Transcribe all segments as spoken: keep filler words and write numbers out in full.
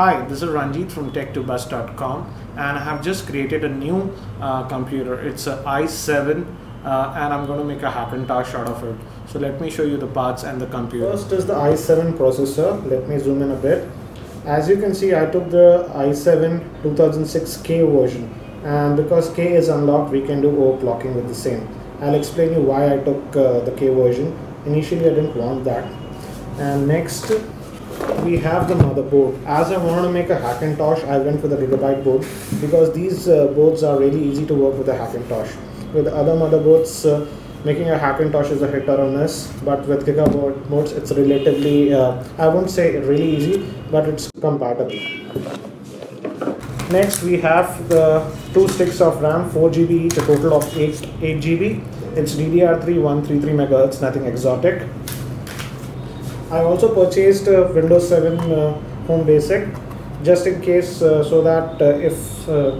Hi, this is Ranjit from tech two buzz dot com, and I have just created a new uh, computer. It's an i seven uh, and I'm going to make a Hackintosh out of it. So let me show you the parts and the computer. First is the i seven processor. Let me zoom in a bit. As you can see, I took the i seven two thousand six K version, and because K is unlocked, we can do overclocking with the same. I'll explain you why I took uh, the K version. Initially I didn't want that. And next we have the motherboard. As I wanted to make a Hackintosh, I went for the Gigabyte board because these uh, boards are really easy to work with a Hackintosh. With other motherboards, uh, making a Hackintosh is a hit or a miss, but with Gigabyte boards it's relatively, uh, I won't say really easy, but it's compatible. Next we have the two sticks of RAM, four G B each, a total of eight, eight G B. It's D D R three, one thirty-three megahertz, nothing exotic. I also purchased uh, Windows seven uh, Home Basic, just in case, uh, so that uh, if uh,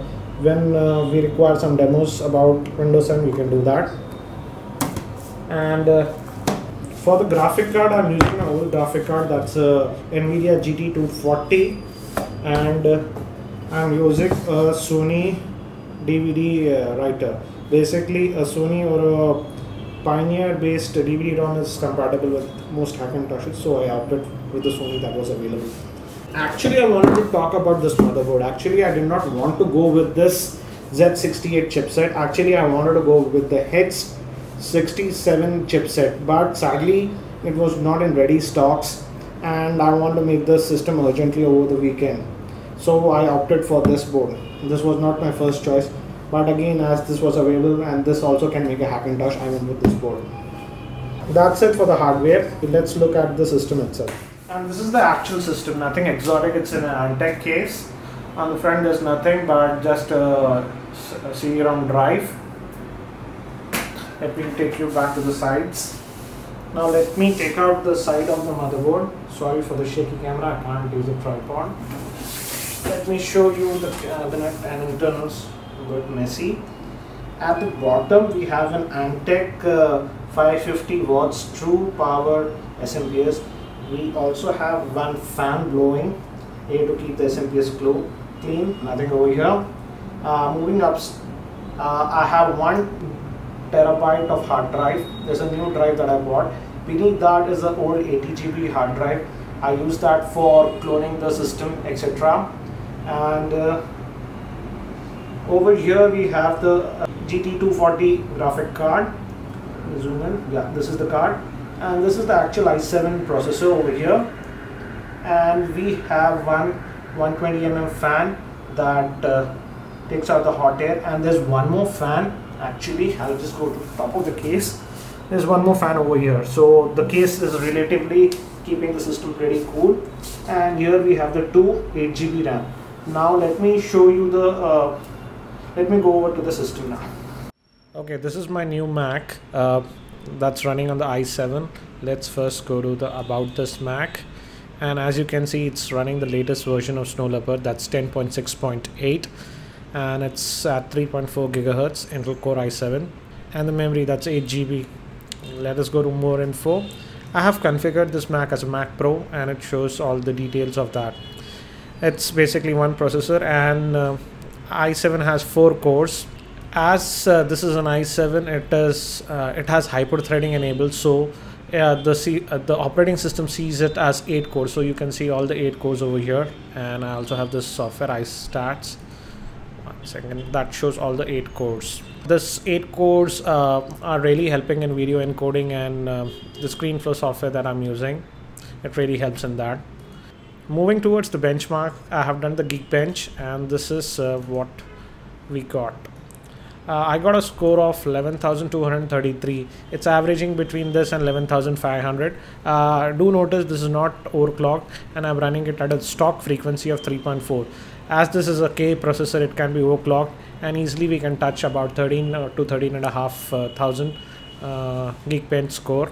when uh, we require some demos about Windows seven, we can do that. And uh, for the graphic card, I'm using an old graphic card, that's uh, Nvidia G T two forty, and uh, I'm using a Sony D V D uh, writer. Basically, a Sony or a Pioneer based D V D ROM is compatible with most Hackintoshes, so I opted with the Sony that was available. Actually, I wanted to talk about this motherboard. Actually, I did not want to go with this Z sixty-eight chipset. Actually, I wanted to go with the H sixty-seven chipset, but sadly, it was not in ready stocks, and I wanted to make this system urgently over the weekend. So I opted for this board. This was not my first choice. But again, as this was available, and this also can make a Hackintosh, I went with this board. That's it for the hardware. Let's look at the system itself. And this is the actual system, nothing exotic. It's in an Antec case. On the front there's nothing but just a C D ROM drive. Let me take you back to the sides. Now let me take out the side of the motherboard. Sorry for the shaky camera, I can't use a tripod. Let me show you the cabinet and internals. Bit messy. At the bottom we have an Antec uh, five hundred fifty watts true power S M P S. We also have one fan blowing here to keep the S M P S clean, nothing over here. Uh, moving up, uh, I have one terabyte of hard drive. There's a new drive that I bought. Beneath that is an old eighty G B hard drive. I use that for cloning the system, et cetera. And uh, over here we have the uh, G T two forty graphic card. Zoom in. Yeah, this is the card, and this is the actual i seven processor over here. And we have one one twenty millimeter fan that uh, takes out the hot air, and there's one more fan. Actually, I'll just go to the top of the case. There's one more fan over here, so the case is relatively keeping the system pretty cool. And here we have the two eight G B RAM. Now let me show you the. Uh, Let me go over to the system now. Okay, this is my new Mac uh, that's running on the i seven. Let's first go to the About This Mac. And as you can see, it's running the latest version of Snow Leopard, that's ten point six point eight. And it's at three point four gigahertz, Intel Core i seven. And the memory, that's eight G B. Let us go to more info. I have configured this Mac as a Mac Pro, and it shows all the details of that. It's basically one processor, and uh, i seven has four cores. As uh, this is an i seven, it is uh, it has hyper-threading enabled, so uh, the C, uh, the operating system sees it as eight cores. So you can see all the eight cores over here, and I also have this software iStats. One second, that shows all the eight cores. This eight cores uh, are really helping in video encoding, and uh, the ScreenFlow software that I'm using, it really helps in that. Moving towards the benchmark, I have done the Geekbench, and this is uh, what we got. Uh, I got a score of eleven thousand two hundred thirty-three. It's averaging between this and eleven thousand five hundred. Uh, do notice this is not overclocked, and I'm running it at a stock frequency of three point four. As this is a K processor, it can be overclocked, and easily we can touch about thirteen to thirteen and a half thousand uh, Geekbench score.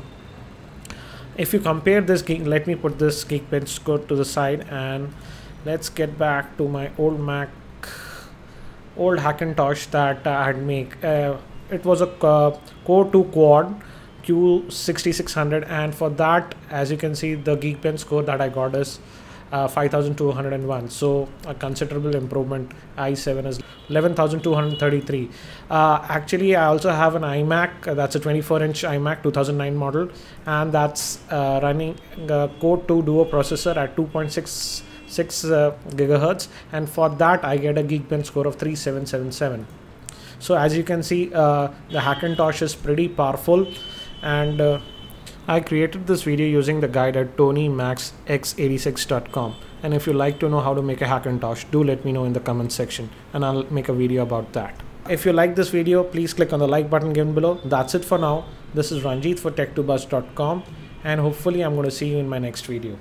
If you compare this, let me put this Geekbench score to the side, and let's get back to my old Mac, old Hackintosh that I had made. Uh, it was a uh, Core two Quad Q sixty-six hundred, and for that, as you can see, the Geekbench score that I got is uh, five thousand two hundred one, so a considerable improvement. i seven is eleven thousand two hundred thirty-three. Uh, actually, I also have an iMac, that's a twenty-four inch iMac two thousand nine model, and that's uh, running the Core two Duo processor at two point six gigahertz, and for that I get a Geekbench score of three seven seven seven. So as you can see, uh, the Hackintosh is pretty powerful, and uh, I created this video using the guide at Tony Max X eighty-six dot com, and if you like to know how to make a Hackintosh, do let me know in the comment section and I'll make a video about that. If you like this video, please click on the like button given below. That's it for now. This is Ranjit for tech two buzz dot com, and hopefully I'm going to see you in my next video.